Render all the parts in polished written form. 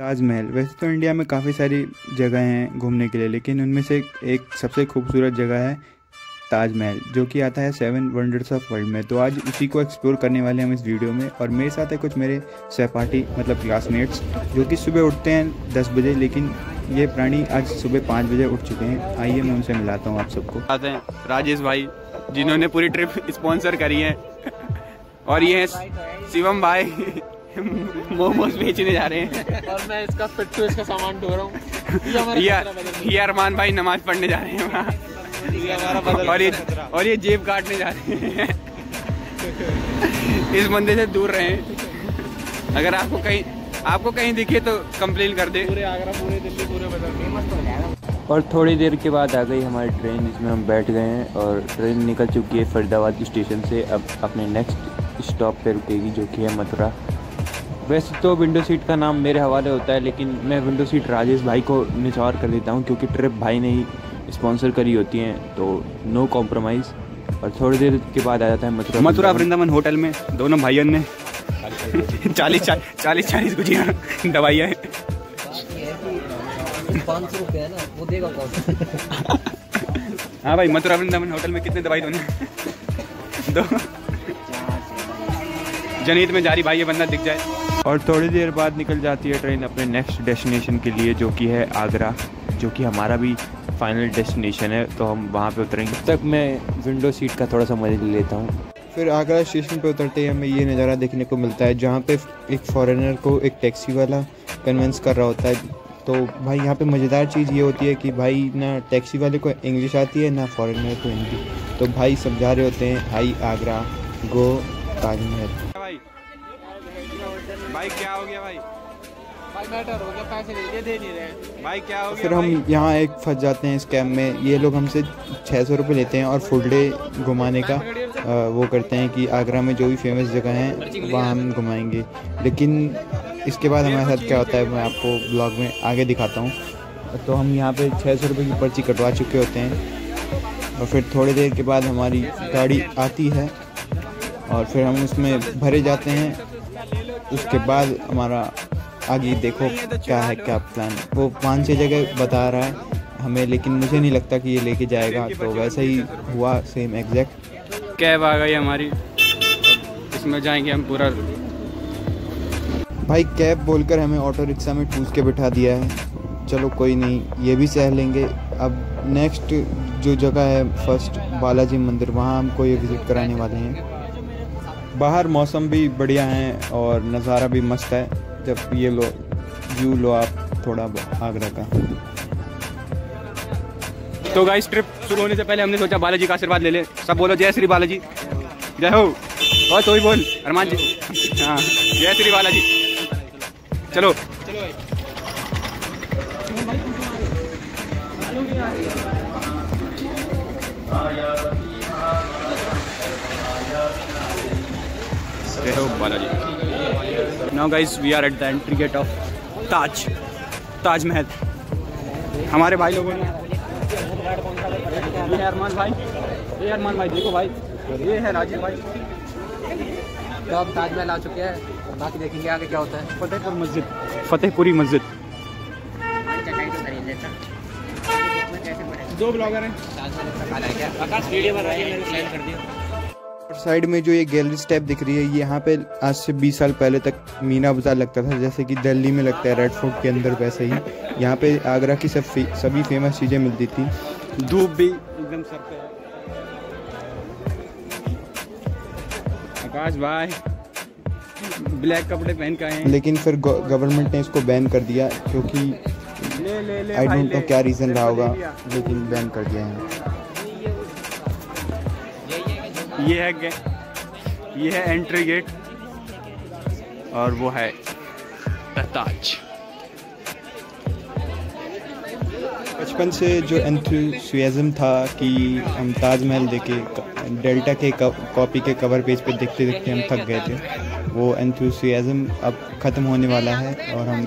ताजमहल। वैसे तो इंडिया में काफ़ी सारी जगह हैं घूमने के लिए, लेकिन उनमें से एक सबसे खूबसूरत जगह है ताजमहल, जो कि आता है 7 वंडर्स ऑफ वर्ल्ड में। तो आज इसी को एक्सप्लोर करने वाले हैं हम इस वीडियो में। और मेरे साथ है कुछ मेरे सहपाठी मतलब क्लासमेट्स, जो कि सुबह उठते हैं 10 बजे, लेकिन ये प्राणी आज सुबह 5 बजे उठ चुके हैं। आइए मैं उनसे मिलाता हूँ आप सबको। आते हैं राजेश भाई, जिन्होंने पूरी ट्रिप स्पॉन्सर करी है, और ये शिवम भाई मोमोज बेचने जा रहे हैं, और मैं इसका पिट्टू इसका सामान ढो रहा हूँ। ये अरमान भाई नमाज पढ़ने जा रहे हैं, और ये जेब काटने जा रहे हैं। इस बंदे से दूर रहें। अगर आपको कहीं दिखे तो कंप्लेन कर दे। पूरे आगरा, पूरे दिल्ली, पूरे बाजार। और थोड़ी देर के बाद आ गई हमारी ट्रेन, जिसमें हम बैठ गए हैं, और ट्रेन निकल चुकी है फरीदाबाद स्टेशन से। अब अपने नेक्स्ट स्टॉप पे रुकेगी, जो कि है मथुरा। वैसे तो विंडो सीट का नाम मेरे हवाले होता है, लेकिन मैं विंडो सीट राजेश भाई को निछावर कर देता हूँ, क्योंकि ट्रिप भाई ने ही स्पॉन्सर करी होती हैं, तो नो कॉम्प्रोमाइज़। और थोड़ी देर के बाद आ जाता है मथुरा वृंदावन होटल में दोनों भाइयों ने 40 गुजिया दवाइयाँ हैं। हाँ भाई, मथुरा वृंदावन होटल में कितने दवाई दोनों दो जनीत में जारी भाई, ये बंदा दिख जाए। और थोड़ी देर बाद निकल जाती है ट्रेन अपने नेक्स्ट डेस्टिनेशन के लिए, जो कि है आगरा, जो कि हमारा भी फाइनल डेस्टिनेशन है। तो हम वहाँ पे उतरेंगे। तब तक मैं विंडो सीट का थोड़ा सा मजा लेता हूँ। फिर आगरा स्टेशन पे उतरते ही हमें ये नज़ारा देखने को मिलता है, जहाँ पे एक फॉरेनर को एक टैक्सी वाला कन्विंस कर रहा होता है। तो भाई यहाँ पे मज़ेदार चीज़ ये होती है कि भाई ना टैक्सी वाले को इंग्लिश आती है, ना फॉरेनर को हिंदी, तो भाई समझा रहे होते हैं, आई आगरा गो ताजमहल। भाई क्या हो गया भाई? फिर हम यहाँ एक फंस जाते हैं स्कैम में। ये लोग हमसे 600 रुपये लेते हैं और फुल डे घुमाने का वो करते हैं कि आगरा में जो भी फेमस जगह हैं वहाँ हम घुमाएंगे। लेकिन इसके बाद हमारे साथ क्या होता है मैं आपको ब्लॉग में आगे दिखाता हूँ। तो हम यहाँ पे 600 रुपये की पर्ची कटवा चुके होते हैं, और फिर थोड़ी देर के बाद हमारी गाड़ी आती है, और फिर हम उसमें भरे जाते हैं। उसके बाद हमारा आगे देखो क्या है क्या प्लान। वो 5-6 जगह बता रहा है हमें, लेकिन मुझे नहीं लगता कि ये लेके जाएगा, तो वैसा ही हुआ सेम एग्जैक्ट। कैब आ गई हमारी, इसमें जाएंगे हम पूरा। भाई कैब बोलकर हमें ऑटो रिक्शा में ठूस के बिठा दिया है। चलो कोई नहीं, ये भी सह लेंगे। अब नेक्स्ट जो जगह है फर्स्ट बालाजी मंदिर, वहाँ हमको ये विज़िट कराने वाले हैं। बाहर मौसम भी बढ़िया है और नज़ारा भी मस्त है। जब ये लो व्यू लो आप थोड़ा आगरा का। तो गाइस ट्रिप शुरू होने से पहले हमने सोचा बालाजी का आशीर्वाद ले ले। सब बोलो जय श्री बालाजी, जय हो। और तो ही बोल अरमान जी, हाँ जय श्री बालाजी। चलो जय हो Balaji. Now guys, we are at the entry gate of Taj Mahal. हमारे भाई लोगों ने ये अरमान भाई देखो भाई, ये है राजीव भाई। तो अब ताजमहल आ चुके हैं, बाकी देखेंगे आगे क्या होता है। फतेहपुरी मस्जिद। दो ब्लॉगर हैं, आकाश वीडियो बना रही है, मैंने शेयर कर दिया। और साइड में जो ये गैलरी स्टेप दिख रही है, यहाँ पे आज से 20 साल पहले तक मीना बाजार लगता था, जैसे कि दिल्ली में लगता है रेड फोर्ट के अंदर, वैसे ही यहाँ पे आगरा की सभी फेमस चीज़ें मिलती थी। धूप भी एकदम सर पे है। आकाश भाई ब्लैक कपड़े पहन के आए हैं, लेकिन फिर गवर्नमेंट ने इसको बैन कर दिया, क्योंकि आई डोंट नो क्या रीज़न रहा होगा, लेकिन बैन कर दिया है। ये है एंट्री गेट, और वो है ताज। बचपन से जो एंथुसियाज्म था कि हम ताजमहल देखे, डेल्टा के कॉपी के कवर पेज पे देखते देखते हम थक गए थे, वो एंथुसियाज्म अब ख़त्म होने वाला है, और हम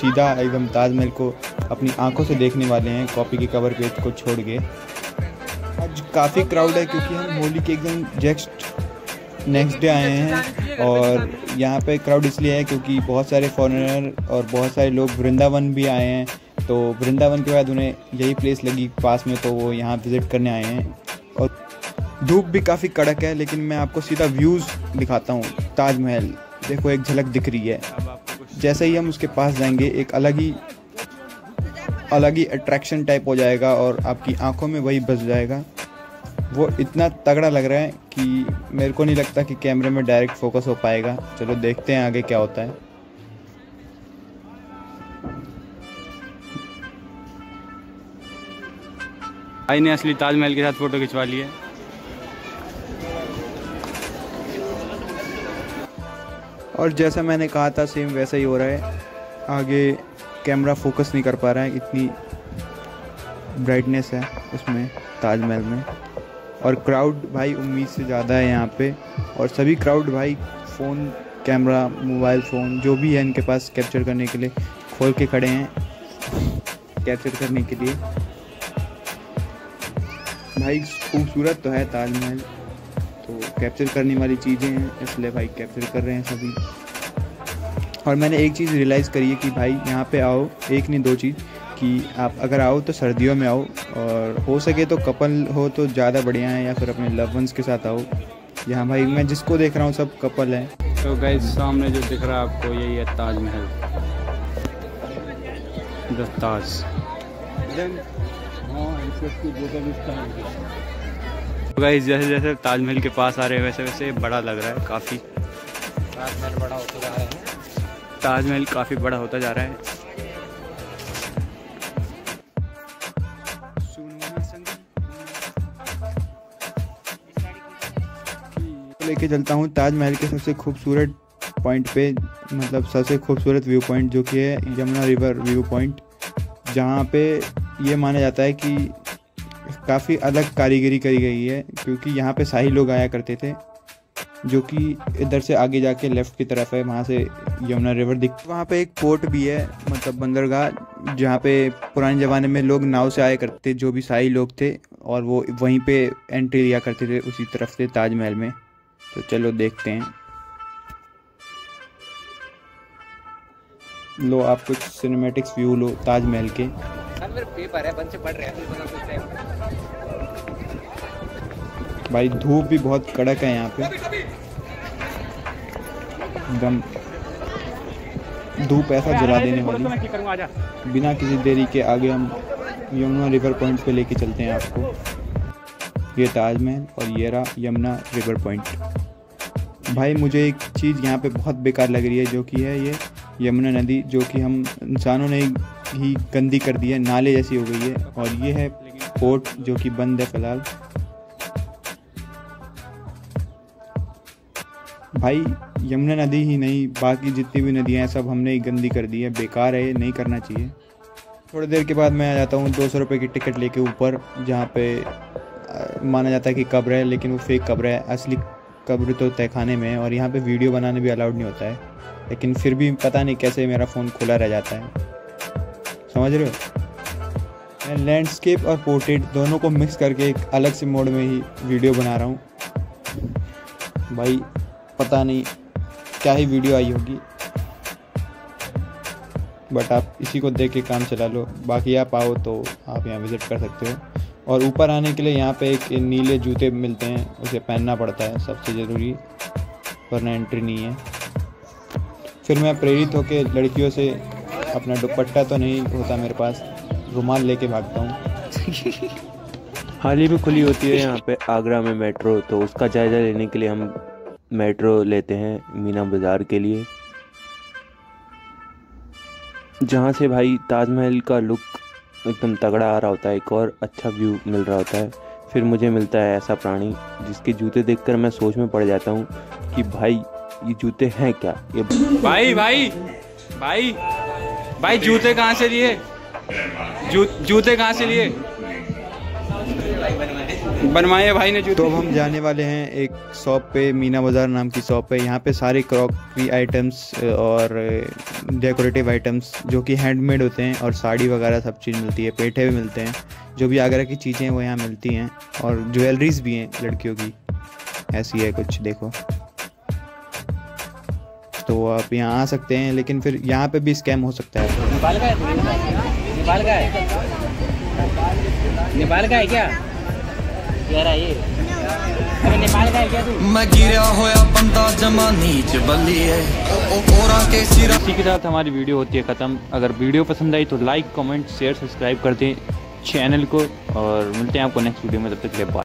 सीधा एकदम ताजमहल को अपनी आंखों से देखने वाले हैं, कॉपी के कवर पेज को छोड़ के। काफ़ी क्राउड है, क्योंकि हम होली के एकदम जस्ट नेक्स्ट डे आए हैं। और यहाँ पे क्राउड इसलिए है क्योंकि बहुत सारे फॉरेनर और बहुत सारे लोग वृंदावन भी आए हैं, तो वृंदावन के बाद उन्हें यही प्लेस लगी पास में, तो वो यहाँ विज़िट करने आए हैं। और धूप भी काफ़ी कड़क है, लेकिन मैं आपको सीधा व्यूज़ दिखाता हूँ। ताजमहल देखो, एक झलक दिख रही है। जैसे ही हम उसके पास जाएंगे एक अलग ही अट्रैक्शन टाइप हो जाएगा और आपकी आंखों में वही बस जाएगा। वो इतना तगड़ा लग रहा है कि मेरे को नहीं लगता कि कैमरे में डायरेक्ट फोकस हो पाएगा। चलो देखते हैं आगे क्या होता है। भाई ने असली ताजमहल के साथ फोटो खिंचवा ली है। और जैसा मैंने कहा था सेम वैसा ही हो रहा है। आगे कैमरा फोकस नहीं कर पा रहा है, इतनी ब्राइटनेस है उसमें ताजमहल में। और क्राउड भाई उम्मीद से ज़्यादा है यहाँ पे। और सभी क्राउड भाई फ़ोन, कैमरा, मोबाइल फ़ोन जो भी है इनके पास कैप्चर करने के लिए खोल के खड़े हैं कैप्चर करने के लिए। भाई खूबसूरत तो है ताजमहल, तो कैप्चर करने वाली चीज़ें हैं, इसलिए भाई कैप्चर कर रहे हैं सभी। और मैंने एक चीज़ रियलाइज़ करी है कि भाई यहाँ पे आओ, एक नहीं दो चीज़, कि आप अगर आओ तो सर्दियों में आओ और हो सके तो कपल हो तो ज़्यादा बढ़िया है, या फिर अपने लव वंस के साथ आओ। यहाँ भाई मैं जिसको देख रहा हूँ सब कपल है। तो गाइस सामने जो दिख रहा है आपको यही है ताजमहल, द ताज। तो गाइस जैसे जैसे ताजमहल के पास आ रहे हैं वैसे वैसे बड़ा लग रहा है काफ़ी। ताजमहल बड़ा होता जा रहा है, ताजमहल काफ़ी बड़ा होता जा रहा है। लेके चलता हूँ ताजमहल के सबसे खूबसूरत पॉइंट पे, मतलब सबसे खूबसूरत व्यू पॉइंट, जो कि है यमुना रिवर व्यू पॉइंट, जहाँ पे ये माना जाता है कि काफ़ी अलग कारीगरी करी गई है, क्योंकि यहाँ पे शाही लोग आया करते थे, जो कि इधर से आगे जाके लेफ़्ट की तरफ है, वहाँ से यमुना रिवर दिख। वहाँ पे एक पोर्ट भी है, मतलब बंदरगाह, जहाँ पे पुराने ज़माने में लोग नाव से आया करते, जो भी शाही लोग थे, और वो वहीं पर एंट्री लिया करते थे उसी तरफ से ताजमहल में। तो चलो देखते हैं। लो आप कुछ सिनेमैटिक्स व्यू लो ताजमहल के। पेपर है, बच्चे पढ़ रहे हैं। भाई धूप भी बहुत कड़क है यहाँ पे, एकदम धूप ऐसा जला देने वाली। बिना किसी देरी के आगे हम यमुना रिवर पॉइंट पे लेके चलते हैं आपको। ये ताजमहल और ये रहा यमुना रिवर पॉइंट। भाई मुझे एक चीज़ यहाँ पे बहुत बेकार लग रही है, जो कि है ये यमुना नदी, जो कि हम इंसानों ने ही गंदी कर दी है, नाले जैसी हो गई है। और ये है पोर्ट जो कि बंद है फिलहाल। भाई यमुना नदी ही नहीं, बाकी जितनी भी नदियाँ हैं सब हमने ही गंदी कर दी है, बेकार है, नहीं करना चाहिए। थोड़ी देर के बाद मैं आ जाता हूँ 200 रुपये की टिकट लेके ऊपर, जहाँ पे माना जाता है कि कब्र है, लेकिन वो फेक कब्र है, असली कब्र तो तहखाने में है। और यहाँ पे वीडियो बनाने भी अलाउड नहीं होता है, लेकिन फिर भी पता नहीं कैसे मेरा फ़ोन खुला रह जाता है, समझ रहे हो। मैं लैंडस्केप और पोर्ट्रेट दोनों को मिक्स करके एक अलग से मोड में ही वीडियो बना रहा हूँ। भाई पता नहीं क्या ही वीडियो आई होगी, बट आप इसी को देख के काम चला लो। बाकी आप आओ तो आप यहाँ विज़िट कर सकते हो। और ऊपर आने के लिए यहाँ पे एक नीले जूते मिलते हैं, उसे पहनना पड़ता है सबसे ज़रूरी, वरना एंट्री नहीं है। फिर मैं प्रेरित होकर लड़कियों से, अपना दुपट्टा तो नहीं होता मेरे पास, रुमाल लेके भागता हूँ। हाल ही में खुली होती है यहाँ पे आगरा में मेट्रो, तो उसका जायज़ा लेने के लिए हम मेट्रो लेते हैं मीना बाज़ार के लिए, जहाँ से भाई ताजमहल का लुक एकदम तगड़ा आ रहा होता है, एक और अच्छा व्यू मिल रहा होता है। फिर मुझे मिलता है ऐसा प्राणी जिसके जूते देखकर मैं सोच में पड़ जाता हूँ कि भाई ये जूते हैं क्या। ये भाई भाई भाई भाई जूते कहाँ से लिए, जूते कहाँ से लिए। बनवाए भाई ने। तो अब हम जाने वाले हैं एक शॉप पे, मीना बाजार नाम की शॉप है। यहाँ पे सारे क्रॉकरी आइटम्स और डेकोरेटिव आइटम्स जो कि हैंडमेड होते हैं, और साड़ी वगैरह सब चीज़ मिलती है, पेठे भी मिलते हैं, जो भी आगरा की चीज़ें हैं वो यहाँ मिलती हैं, और ज्वेलरीज भी हैं लड़कियों की, ऐसी है कुछ देखो। तो आप यहाँ आ सकते हैं, लेकिन फिर यहाँ पे भी स्कैम हो सकता है। नेपाल का है क्या ये? इसी के साथ हमारी वीडियो होती है ख़त्म। अगर वीडियो पसंद आई तो लाइक, कमेंट, शेयर, सब्सक्राइब कर दें चैनल को, और मिलते हैं आपको नेक्स्ट वीडियो में। तब तक के लिए बाय।